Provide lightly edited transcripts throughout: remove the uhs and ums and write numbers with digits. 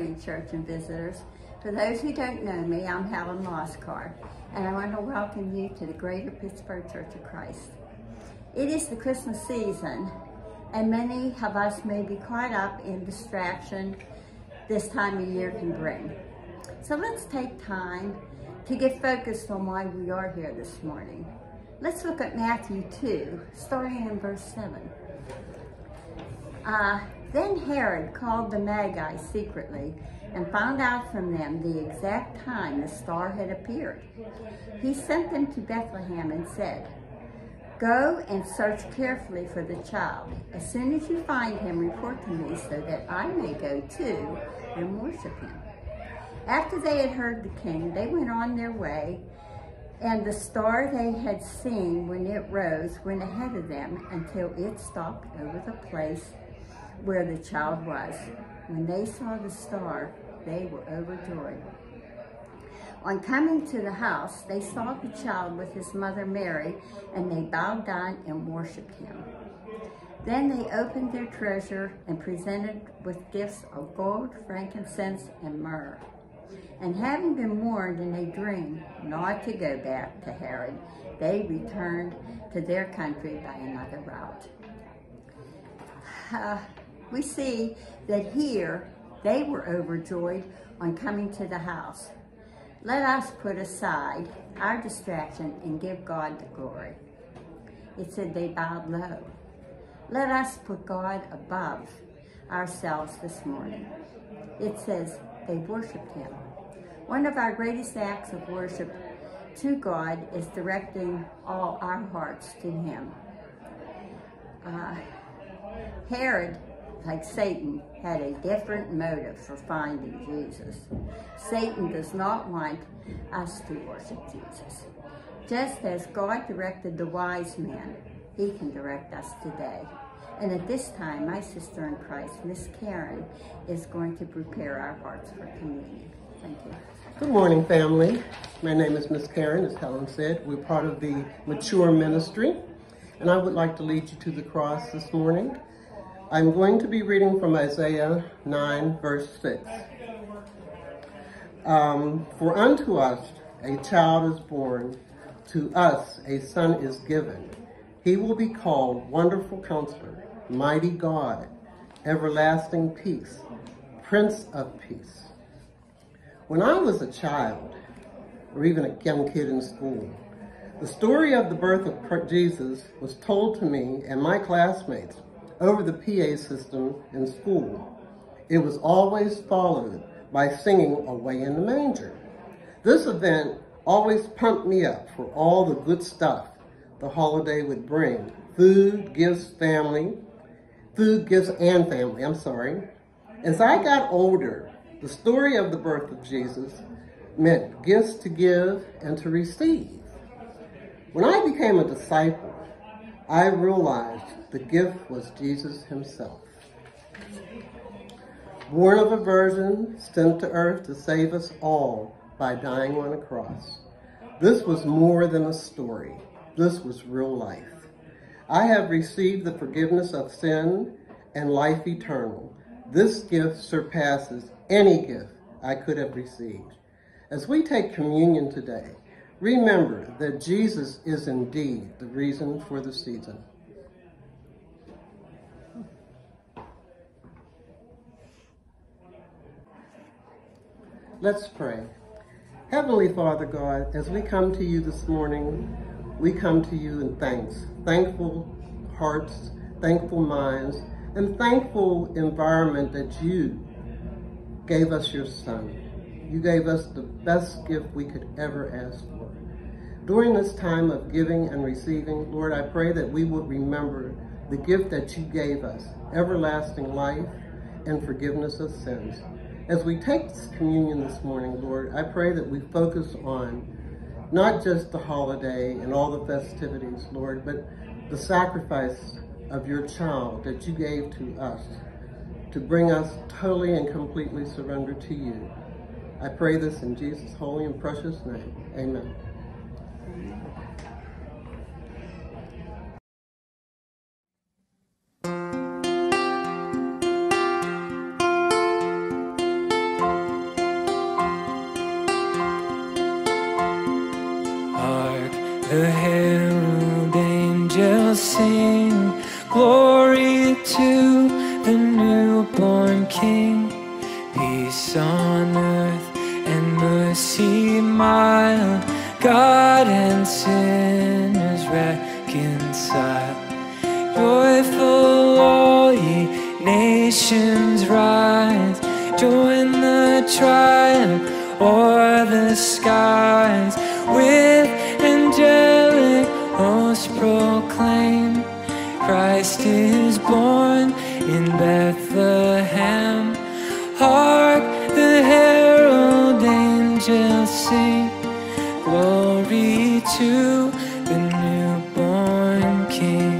Presbyterian Church and visitors. For those who don't know me, I'm Helen Moscar, and I want to welcome you to the Greater Pittsburgh Church of Christ. It is the Christmas season, and many of us may be caught up in distraction this time of year can bring. So let's take time to get focused on why we are here this morning. Let's look at Matthew 2, starting in verse 7. Then Herod called the Magi secretly and found out from them the exact time the star had appeared. He sent them to Bethlehem and said, "Go and search carefully for the child. As soon as you find him, report to me so that I may go too and worship him." After they had heard the king, they went on their way, and the star they had seen when it rose went ahead of them until it stopped over the place where the child was. When they saw the star, they were overjoyed. On coming to the house, they saw the child with his mother Mary, and they bowed down and worshipped him. Then they opened their treasure and presented with gifts of gold, frankincense, and myrrh. And having been warned in a dream not to go back to Herod, they returned to their country by another route. We see that here they were overjoyed on coming to the house. Let us put aside our distraction and give God the glory. It said they bowed low. Let us put God above ourselves this morning. It says they worshiped him. One of our greatest acts of worship to God is directing all our hearts to him. Herod, like Satan, had a different motive for finding Jesus. Satan does not want us to worship Jesus. Just as God directed the wise men, he can direct us today. And at this time, my sister in Christ, Miss Karen, is going to prepare our hearts for communion. Thank you. Good morning, family. My name is Miss Karen, as Helen said. We're part of the Mature Ministry, and I would like to lead you to the cross this morning. I'm going to be reading from Isaiah 9, verse 6. For unto us a child is born, to us a son is given. He will be called Wonderful Counselor, Mighty God, Everlasting Peace, Prince of Peace. When I was a child, or even a young kid in school, the story of the birth of Jesus was told to me and my classmates over the PA system in school. It was always followed by singing Away in the Manger. This event always pumped me up for all the good stuff the holiday would bring. Food, gifts, and family. As I got older, the story of the birth of Jesus meant gifts to give and to receive. When I became a disciple, I realized the gift was Jesus himself. Born of a virgin, sent to earth to save us all by dying on a cross. This was more than a story. This was real life. I have received the forgiveness of sin and life eternal. This gift surpasses any gift I could have received. As we take communion today, remember that Jesus is indeed the reason for the season. Let's pray. Heavenly Father God, as we come to you this morning, we come to you in thanks, thankful hearts, thankful minds, and thankful environment that you gave us your son. You gave us the best gift we could ever ask for. During this time of giving and receiving, Lord, I pray that we would remember the gift that you gave us, everlasting life and forgiveness of sins. As we take this communion this morning, Lord, I pray that we focus on not just the holiday and all the festivities, Lord, but the sacrifice of your child that you gave to us to bring us totally and completely surrendered to you. I pray this in Jesus' holy and precious name. Amen. The herald angels sing, glory to the newborn King. Peace on earth and mercy mild, God and sinners reconciled. Joyful all ye nations rise, join the triumph o'er the skies. With angelic hosts proclaim, Christ is born in Bethlehem. Hark, the herald angels sing, glory to the newborn King.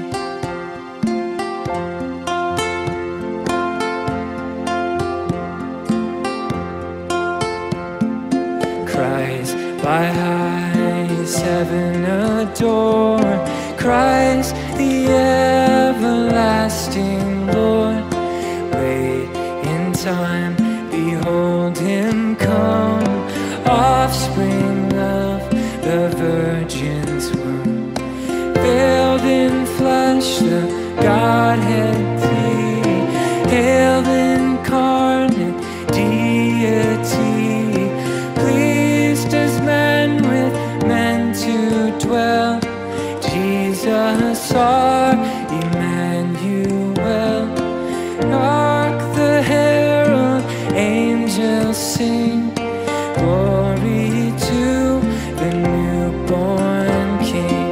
By highest heaven adore Christ, the everlasting Lord. Late in time, behold him come, offspring of the Virgin's womb. Veiled in flesh, the Godhead three, hail incarnate deity. Dwell, Jesus our Emmanuel. Hark, the herald angels sing, glory to the newborn King.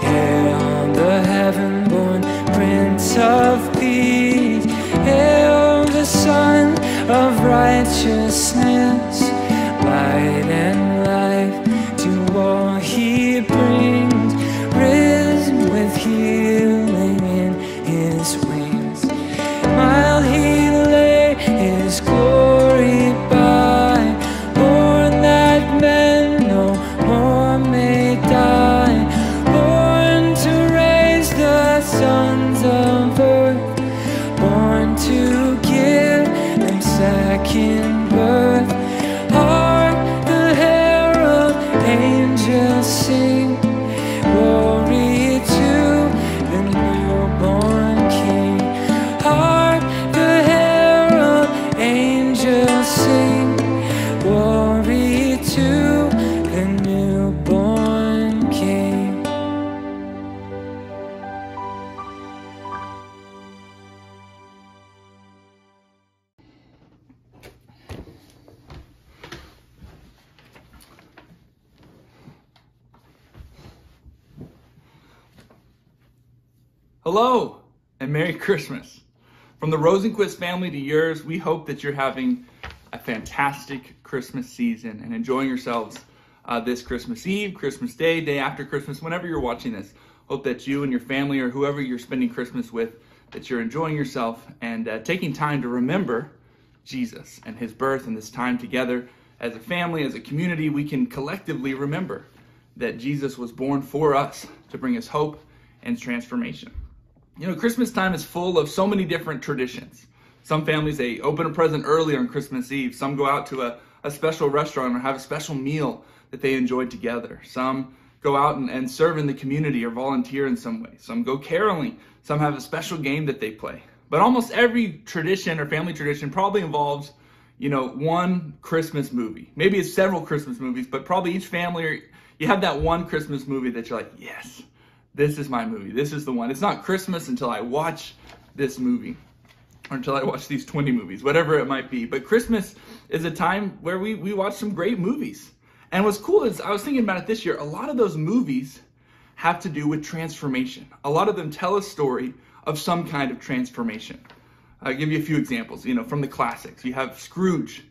Hail the heaven-born Prince of Peace, Son of righteousness, light and life to all he brings, risen with healing in his wings. While he lay his glory by, born that men no more may die, born to raise the sons of earth, born to second birth. Hark, the herald angels sing, glory to the newborn King. Hark, the herald angels sing, glory to the newborn King. Hello and Merry Christmas. From the Rosenquist family to yours, we hope that you're having a fantastic Christmas season and enjoying yourselves this Christmas Eve, Christmas Day, day after Christmas, whenever you're watching this. Hope that you and your family or whoever you're spending Christmas with, that you're enjoying yourself and taking time to remember Jesus and his birth, and this time together as a family, as a community, we can collectively remember that Jesus was born for us to bring us hope and transformation. You know, Christmas time is full of so many different traditions. Some families, they open a present earlier on Christmas Eve. Some go out to a special restaurant or have a special meal that they enjoy together. Some go out and serve in the community or volunteer in some way. Some go caroling. Some have a special game that they play. But almost every tradition or family tradition probably involves, you know, one Christmas movie. Maybe it's several Christmas movies, but probably each family, you have that one Christmas movie that you're like, yes, this is my movie. This is the one. It's not Christmas until I watch this movie or until I watch these 20 movies, whatever it might be. But Christmas is a time where we watch some great movies. And what's cool is, I was thinking about it this year, a lot of those movies have to do with transformation. A lot of them tell a story of some kind of transformation. I'll give you a few examples, you know, from the classics. You have Scrooge.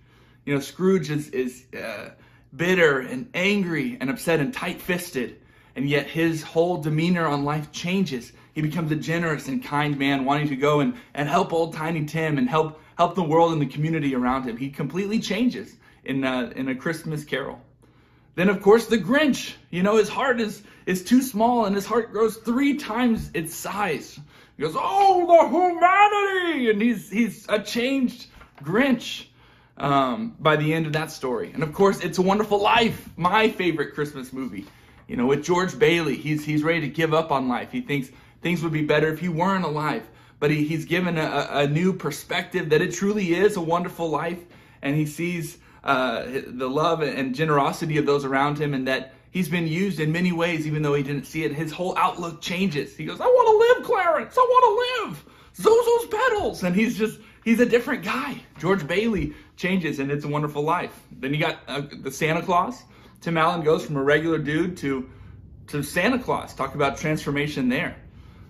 You know, Scrooge is bitter and angry and upset and tight-fisted. And yet his whole demeanor on life changes. He becomes a generous and kind man, wanting to go and help old Tiny Tim and help the world and the community around him. He completely changes in A Christmas Carol. Then, of course, the Grinch. You know, his heart is too small, and his heart grows 3 times its size. He goes, oh, the humanity! and he's a changed Grinch by the end of that story. And of course, It's a Wonderful Life, my favorite Christmas movie. You know, with George Bailey, he's ready to give up on life. He thinks things would be better if he weren't alive. But he's given a new perspective that it truly is a wonderful life. And he sees the love and generosity of those around him, and that he's been used in many ways, even though he didn't see it. His whole outlook changes. He goes, I want to live, Clarence. I want to live. Zuzu's Petals. And he's a different guy. George Bailey changes, and It's a Wonderful Life. Then you got the Santa Claus. Tim Allen goes from a regular dude to Santa Claus. Talk about transformation there.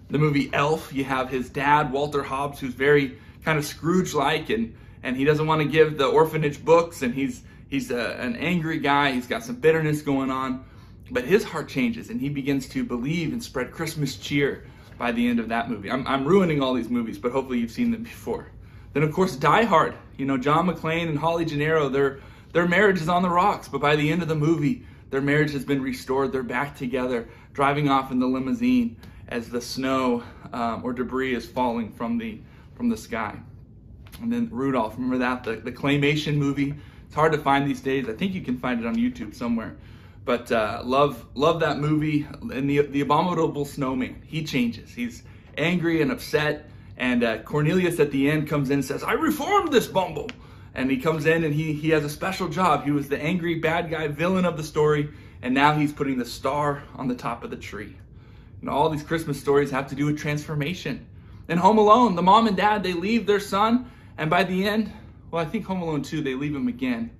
The movie Elf, you have his dad, Walter Hobbs, who's very kind of Scrooge-like, and he doesn't want to give the orphanage books, and he's an angry guy. He's got some bitterness going on, but his heart changes, and he begins to believe and spread Christmas cheer by the end of that movie. I'm ruining all these movies, but hopefully you've seen them before. Then, of course, Die Hard. You know, John McClane and Holly Gennaro, their marriage is on the rocks, but by the end of the movie, their marriage has been restored. They're back together, driving off in the limousine as the snow or debris is falling from the sky. And then Rudolph, remember that? The claymation movie. It's hard to find these days. I think you can find it on YouTube somewhere. But love that movie. And the Abominable Snowman, he changes. He's angry and upset. And Cornelius at the end comes in and says, I reformed this bumble. And he comes in and he has a special job. He was the angry bad guy villain of the story. And now he's putting the star on the top of the tree. And all these Christmas stories have to do with transformation. In Home Alone, the mom and dad, they leave their son. And by the end, well, I think Home Alone 2, they leave him again.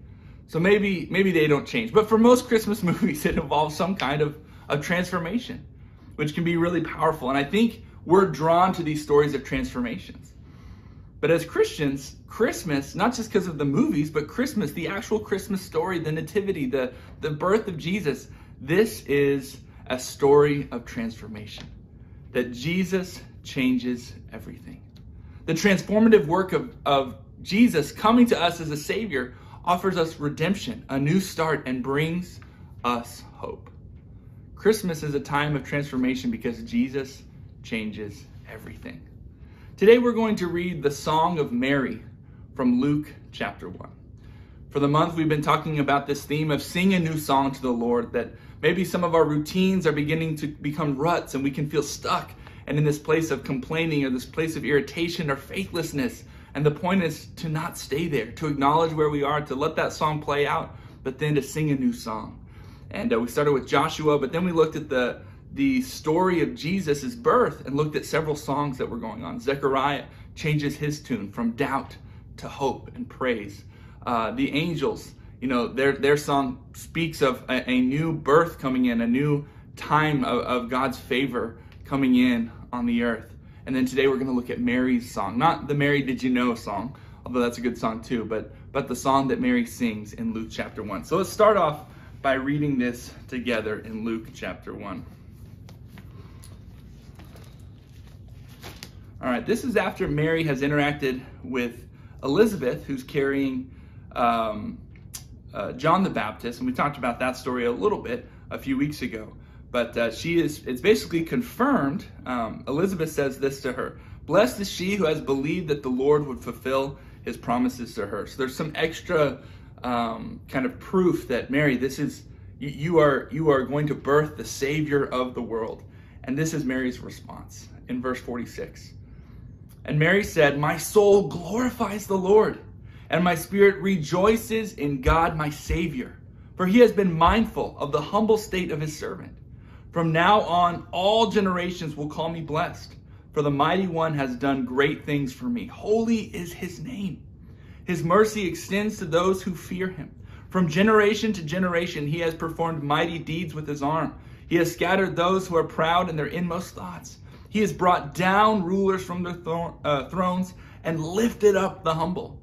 So maybe they don't change. But for most Christmas movies, it involves some kind of transformation, which can be really powerful. And I think we're drawn to these stories of transformations. But as Christians, Christmas, not just because of the movies, but Christmas, the actual Christmas story, the nativity, the birth of Jesus, this is a story of transformation, that Jesus changes everything. The transformative work of Jesus coming to us as a Savior offers us redemption, a new start, and brings us hope. Christmas is a time of transformation because Jesus changes everything. Today we're going to read the Song of Mary from Luke chapter 1. For the month, we've been talking about this theme of sing a new song to the Lord, that maybe some of our routines are beginning to become ruts, and we can feel stuck and in this place of complaining or this place of irritation or faithlessness. And the point is to not stay there, to acknowledge where we are, to let that song play out, but then to sing a new song. And we started with Joshua, but then we looked at the story of Jesus's birth and looked at several songs that were going on. Zechariah changes his tune from doubt to hope and praise. The angels, you know, their song speaks of a new birth coming in, a new time of God's favor coming in on the earth. And then today we're going to look at Mary's song, not the Mary Did You Know song, although that's a good song too, but the song that Mary sings in Luke chapter 1. So let's start off by reading this together in Luke chapter 1. All right, this is after Mary has interacted with Elizabeth, who's carrying John the Baptist, and we talked about that story a little bit a few weeks ago. But it's basically confirmed. Elizabeth says this to her: blessed is she who has believed that the Lord would fulfill his promises to her. So there's some extra kind of proof that Mary, this is, you are going to birth the Savior of the world. And this is Mary's response in verse 46. And Mary said, my soul glorifies the Lord, and my spirit rejoices in God, my Savior, for he has been mindful of the humble state of his servant. From now on, all generations will call me blessed, for the Mighty One has done great things for me. Holy is his name. His mercy extends to those who fear him. From generation to generation, he has performed mighty deeds with his arm. He has scattered those who are proud in their inmost thoughts. He has brought down rulers from their thrones and lifted up the humble.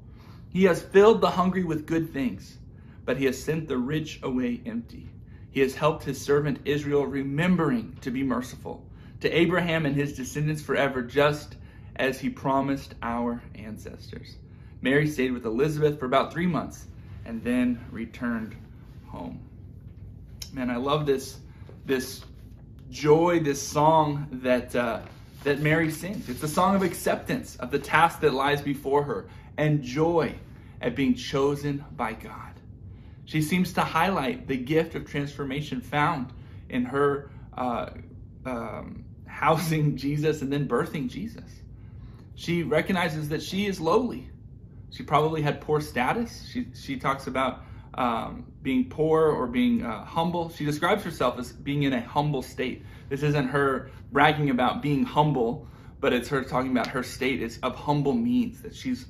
He has filled the hungry with good things, but he has sent the rich away empty. He has helped his servant Israel, remembering to be merciful to Abraham and his descendants forever, just as he promised our ancestors. Mary stayed with Elizabeth for about 3 months and then returned home. Man, I love this joy, this song that that Mary sings. It's a song of acceptance of the task that lies before her and joy at being chosen by God. She seems to highlight the gift of transformation found in her housing Jesus and then birthing Jesus. She recognizes that she is lowly. She probably had poor status. She talks about being poor or being humble. She describes herself as being in a humble state. This isn't her bragging about being humble, but it's her talking about her state. It's of humble means, that she's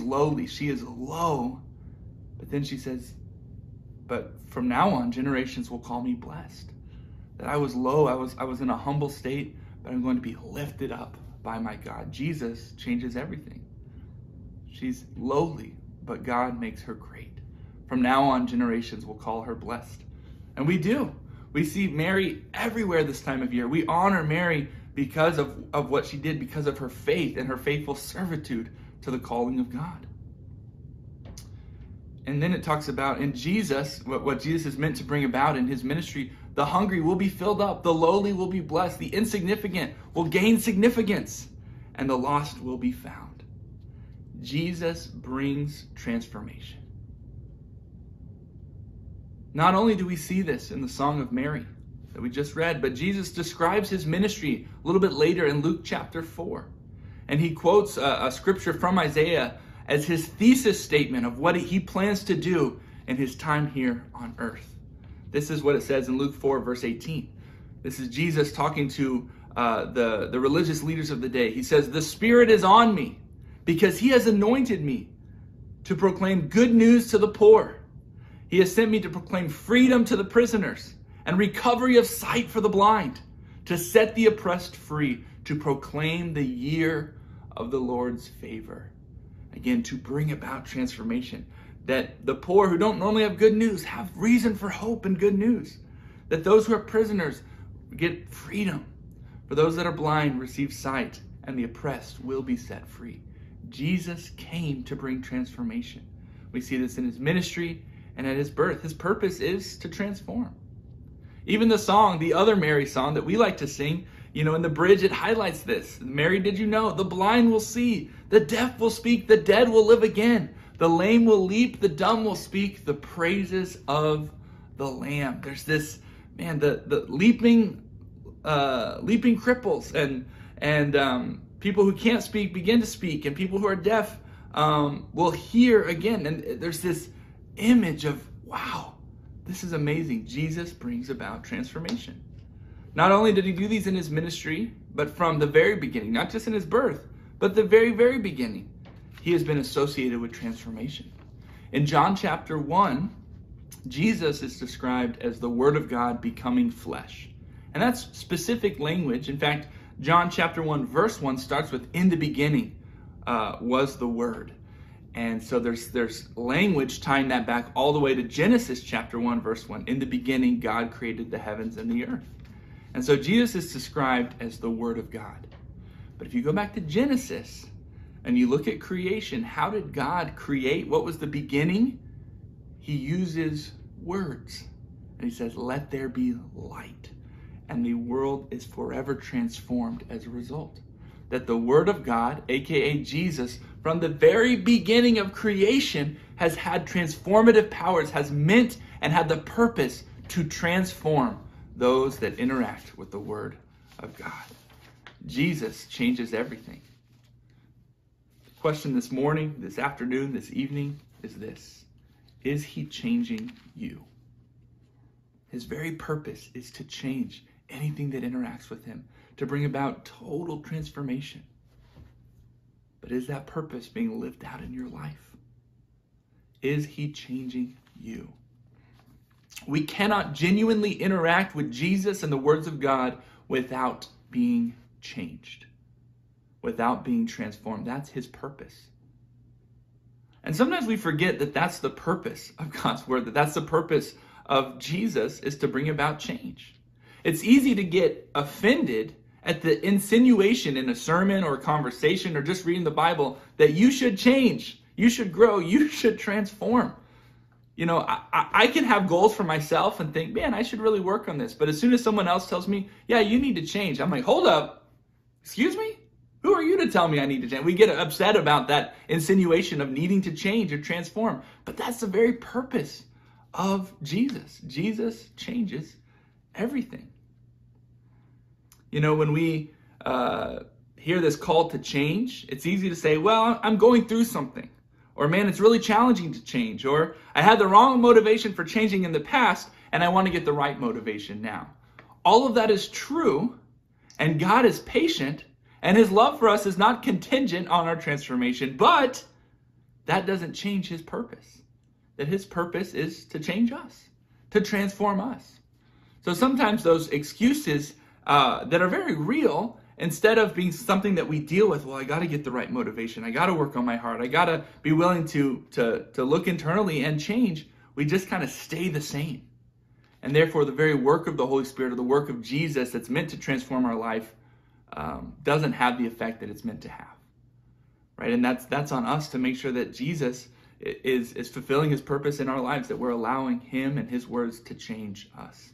lowly. She is low. But then she says, but from now on, generations will call me blessed. That I was low, I was in a humble state, but I'm going to be lifted up by my God. Jesus changes everything. She's lowly, but God makes her great. From now on, generations will call her blessed. And we do. We see Mary everywhere this time of year. We honor Mary because of what she did, because of her faith and her faithful servitude to the calling of God. And then it talks about in Jesus, what Jesus is meant to bring about in his ministry. The hungry will be filled up, the lowly will be blessed, the insignificant will gain significance, and the lost will be found. Jesus brings transformation. Not only do we see this in the Song of Mary that we just read, but Jesus describes his ministry a little bit later in Luke chapter 4. And he quotes a scripture from Isaiah as his thesis statement of what he plans to do in his time here on earth. This is what it says in Luke 4, verse 18. This is Jesus talking to the religious leaders of the day. He says, "The Spirit is on me because he has anointed me to proclaim good news to the poor. He has sent me to proclaim freedom to the prisoners and recovery of sight for the blind, to set the oppressed free, to proclaim the year of the Lord's favor." Again, to bring about transformation, that the poor who don't normally have good news have reason for hope and good news, that those who are prisoners get freedom, for those that are blind receive sight, and the oppressed will be set free. Jesus came to bring transformation. We see this in his ministry and at his birth. His purpose is to transform. Even the song, the other Mary song that we like to sing, you know, in the bridge, it highlights this. Mary, did you know? The blind will see, the deaf will speak, the dead will live again. The lame will leap, the dumb will speak, the praises of the Lamb. There's this, man, the leaping cripples and people who can't speak begin to speak, and people who are deaf will hear again. And there's this image of, wow, this is amazing. Jesus brings about transformation. Not only did he do these in his ministry, but from the very beginning, not just in his birth, but the very, very beginning, he has been associated with transformation. In John chapter 1, Jesus is described as the Word of God becoming flesh. And that's specific language. In fact, John chapter 1, verse 1 starts with, "In the beginning was the Word." And so there's language tying that back all the way to Genesis chapter 1, verse 1. "In the beginning, God created the heavens and the earth." And so Jesus is described as the Word of God. But if you go back to Genesis and you look at creation, how did God create? What was the beginning? He uses words. And he says, "Let there be light." And the world is forever transformed as a result. That the Word of God, aka Jesus, from the very beginning of creation has had transformative powers, has meant and had the purpose to transform those that interact with the Word of God. Jesus changes everything. The question this morning, this afternoon, this evening is this: is he changing you? His very purpose is to change anything that interacts with him, to bring about total transformation. But is that purpose being lived out in your life? Is he changing you? We cannot genuinely interact with Jesus and the words of God without being changed, without being transformed. That's his purpose. And sometimes we forget that that's the purpose of God's word, that that's the purpose of Jesus, is to bring about change. It's easy to get offended at the insinuation in a sermon or a conversation or just reading the Bible that you should change, you should grow, you should transform. You know, I can have goals for myself and think, man, I should really work on this. But as soon as someone else tells me, yeah, you need to change, I'm like, hold up. Excuse me? Who are you to tell me I need to change? We get upset about that insinuation of needing to change or transform. But that's the very purpose of Jesus. Jesus changes everything. You know, when we hear this call to change, it's easy to say, well, I'm going through something. Or, man, it's really challenging to change. Or, I had the wrong motivation for changing in the past, and I want to get the right motivation now. All of that is true, and God is patient, and his love for us is not contingent on our transformation, but that doesn't change his purpose. That his purpose is to change us, to transform us. So sometimes those excuses that are very real, instead of being something that we deal with, well, I got to get the right motivation. I got to work on my heart. I got to be willing to look internally and change. We just kind of stay the same. And therefore, the very work of the Holy Spirit or the work of Jesus that's meant to transform our life doesn't have the effect that it's meant to have, right? And that's on us to make sure that Jesus is fulfilling his purpose in our lives, that we're allowing him and his words to change us.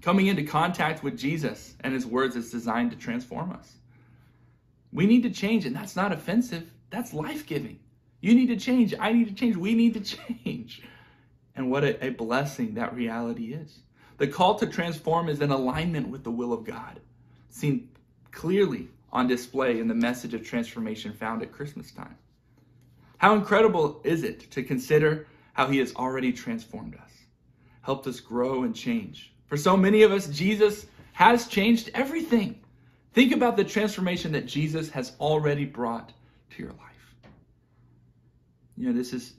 Coming into contact with Jesus and his words is designed to transform us. We need to change, and that's not offensive. That's life-giving. You need to change. I need to change. We need to change. And what a blessing that reality is. The call to transform is in alignment with the will of God, seen clearly on display in the message of transformation found at Christmas time. How incredible is it to consider how he has already transformed us, helped us grow and change. For so many of us, Jesus has changed everything. Think about the transformation that Jesus has already brought to your life. You know, this is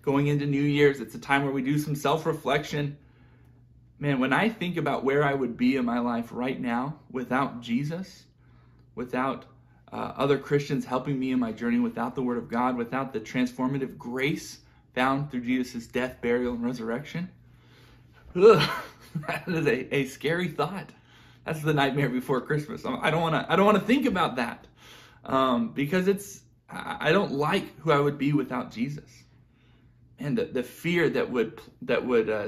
going into New Year's. It's a time where we do some self-reflection. Man, when I think about where I would be in my life right now without Jesus, without other Christians helping me in my journey, without the Word of God, without the transformative grace found through Jesus' death, burial, and resurrection, that is a scary thought. That's the nightmare before Christmas. I don't want to think about that because I don't like who I would be without Jesus. And the fear that would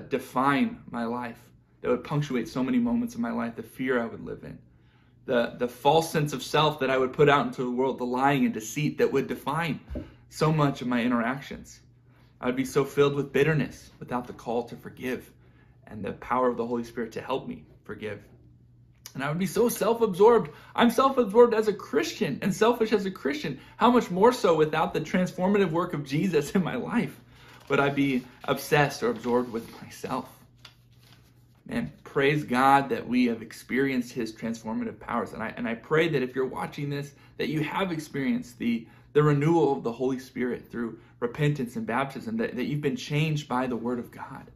define my life, that would punctuate so many moments of my life, the fear I would live in, the false sense of self that I would put out into the world, the lying and deceit that would define so much of my interactions. I would be so filled with bitterness without the call to forgive and the power of the Holy Spirit to help me forgive. And I would be so self-absorbed. I'm self-absorbed as a Christian and selfish as a Christian. How much more so without the transformative work of Jesus in my life? Would I be obsessed or absorbed with myself? Man, praise God that we have experienced his transformative powers. And I pray that if you're watching this, that you have experienced the renewal of the Holy Spirit through repentance and baptism, that you've been changed by the Word of God.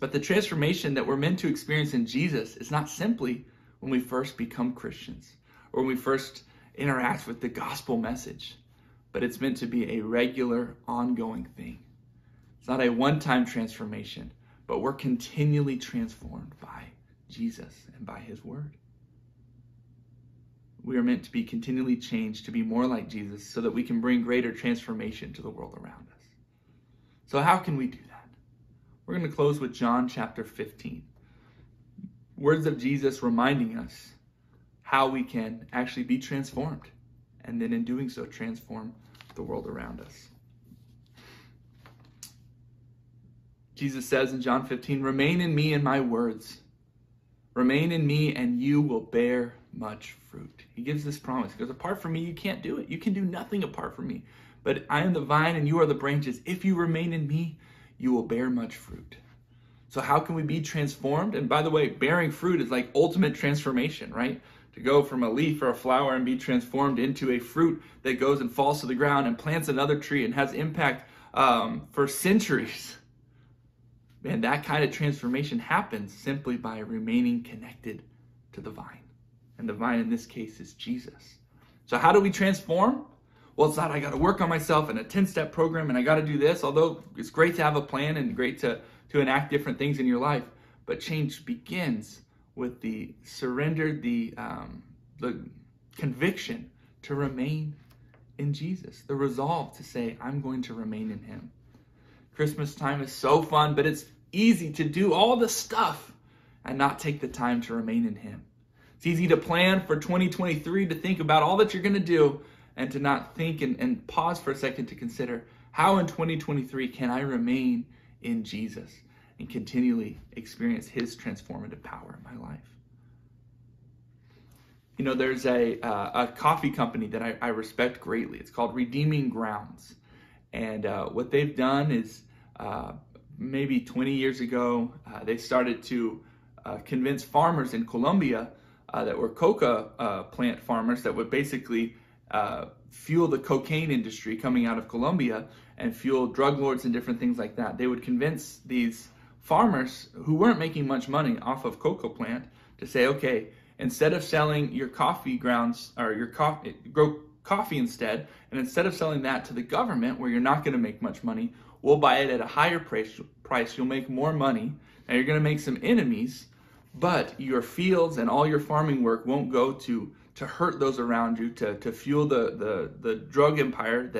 But the transformation that we're meant to experience in Jesus is not simply when we first become Christians or when we first interact with the gospel message. But it's meant to be a regular, ongoing thing. It's not a one-time transformation, but we're continually transformed by Jesus and by his word. We are meant to be continually changed, to be more like Jesus, so that we can bring greater transformation to the world around us. So how can we do that? We're going to close with John chapter 15. Words of Jesus reminding us how we can actually be transformed, and then in doing so, transform the world around us. Jesus says in John 15, "Remain in me and my words. Remain in me and you will bear much fruit." He gives this promise. He goes, apart from me, you can't do it. You can do nothing apart from me. But I am the vine and you are the branches. If you remain in me, you will bear much fruit. So how can we be transformed? And by the way, bearing fruit is like ultimate transformation, right? To go from a leaf or a flower and be transformed into a fruit that goes and falls to the ground and plants another tree and has impact for centuries. Man, that kind of transformation happens simply by remaining connected to the vine. And the vine in this case is Jesus. So how do we transform? Well, it's not I got to work on myself in a 10-step program and I got to do this, although it's great to have a plan and great to enact different things in your life. But change begins with the surrender, the conviction to remain in Jesus, the resolve to say, I'm going to remain in him. Christmas time is so fun, but it's easy to do all the stuff and not take the time to remain in him, It's easy to plan for 2023, to think about all that you're going to do and to not think and pause for a second to consider, how in 2023 can I remain in Jesus and continually experience his transformative power in my life? You know, there's a coffee company that I respect greatly. It's called Redeeming Grounds. And what they've done is maybe 20 years ago, they started to convince farmers in Colombia that were coca plant farmers that would basically fuel the cocaine industry coming out of Colombia and fuel drug lords and different things like that. They would convince these farmers who weren't making much money off of coca plant to say, okay, instead of selling your coffee grounds or your coffee, grow coffee instead, and instead of selling that to the government where you're not going to make much money, we'll buy it at a higher price. You'll make more money. Now you're going to make some enemies, but your fields and all your farming work won't go to hurt those around you, to fuel the drug empire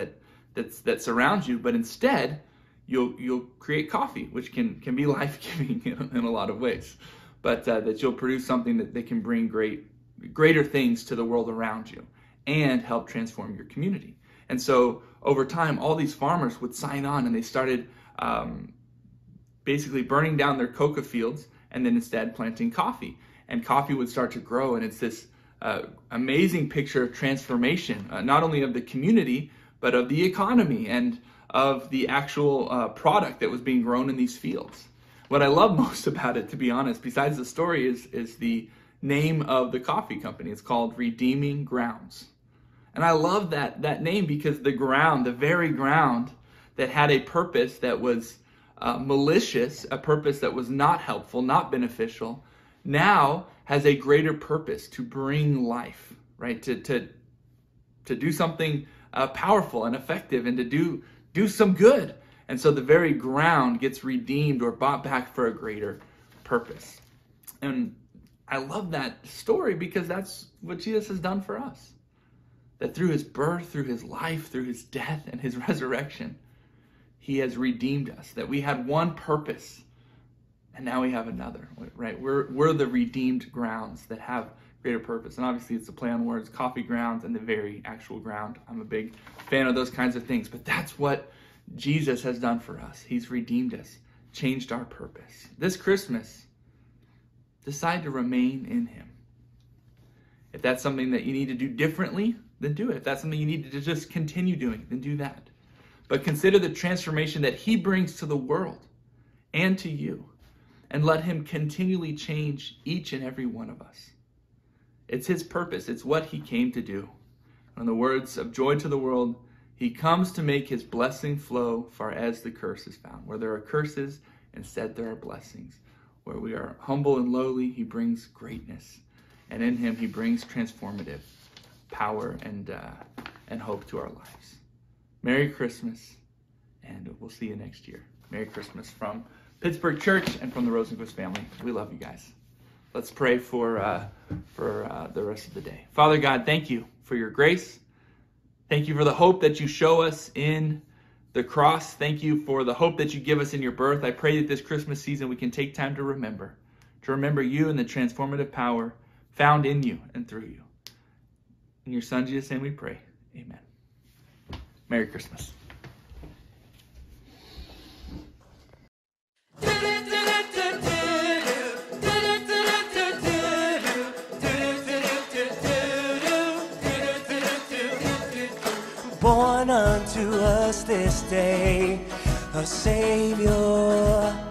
that surrounds you. But instead, you'll create coffee, which can be life-giving in a lot of ways. But that you'll produce something that can bring greater things to the world around you and help transform your community. And so over time, all these farmers would sign on, and they started basically burning down their coca fields and then instead planting coffee. And coffee would start to grow, and it's this amazing picture of transformation, not only of the community, but of the economy and of the actual product that was being grown in these fields. What I love most about it, to be honest, besides the story, is the name of the coffee company. It's called Redeeming Grounds. And I love that name because the ground, the very ground that had a purpose that was malicious, a purpose that was not helpful, not beneficial, now has a greater purpose to bring life, right? To do something powerful and effective, and to do some good. And so the very ground gets redeemed or bought back for a greater purpose. And I love that story because that's what Jesus has done for us. That through his birth, through his life, through his death and his resurrection, he has redeemed us. That we had one purpose and now we have another, right? We're the redeemed grounds that have greater purpose. And obviously it's a play on words, coffee grounds and the very actual ground. I'm a big fan of those kinds of things, but that's what Jesus has done for us. He's redeemed us, changed our purpose. This Christmas, decide to remain in him. If that's something that you need to do differently, then do it. If that's something you need to just continue doing, then do that. But consider the transformation that he brings to the world and to you, and let him continually change each and every one of us. It's his purpose. It's what he came to do. In the words of Joy to the World, he comes to make his blessing flow far as the curse is found. Where there are curses, instead there are blessings. Where we are humble and lowly, he brings greatness. And in him, he brings transformative power and hope to our lives. Merry Christmas, and we'll see you next year. Merry Christmas from Pittsburgh Church and from the Rosenquist family. We love you guys. Let's pray for the rest of the day. Father God, thank you for your grace. Thank you for the hope that you show us in the cross. Thank you for the hope that you give us in your birth. I pray that this Christmas season we can take time to remember you and the transformative power found in you and through you. In your Son, Jesus' name we pray. Amen. Merry Christmas. Born unto us this day a Savior,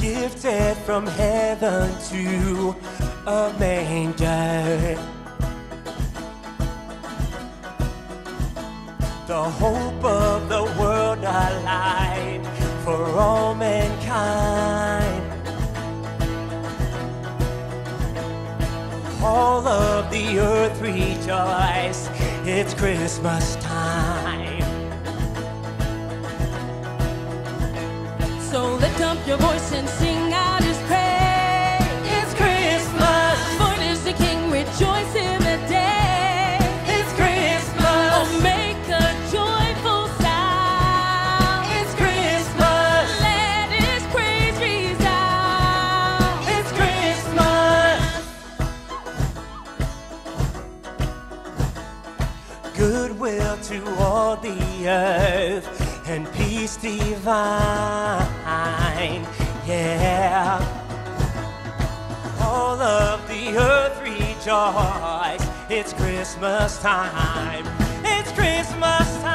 gifted from heaven to a manger, the hope of the world, a light for all mankind. All of the earth rejoice, it's Christmas time. So lift up your voice and sing out his praise. It's Christmas, for it is the King, rejoice in the day. It's Christmas, oh make a joyful sound. It's Christmas, let his praise resound. goodwill to all the earth, and peace divine, yeah. All of the earth rejoice, it's Christmas time, it's Christmas time.